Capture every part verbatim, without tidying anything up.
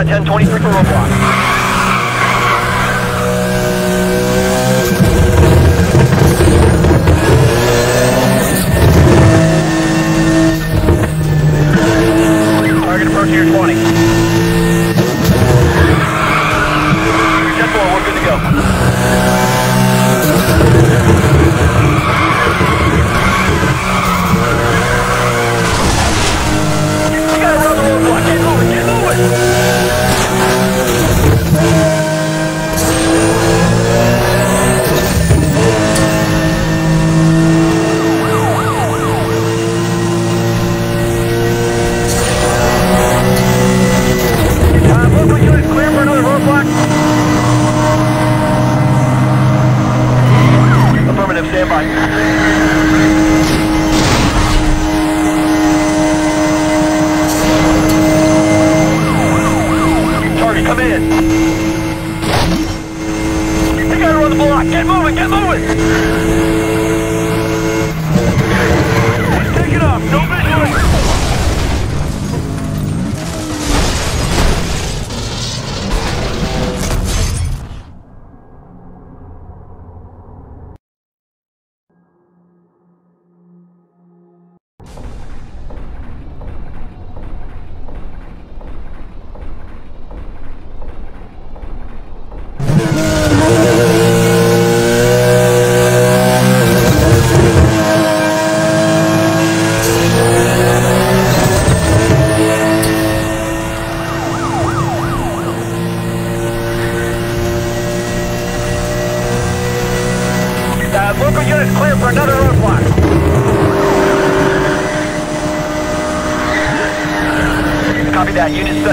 at ten twenty-three for Roblox.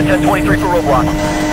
ten twenty-three for Roblox.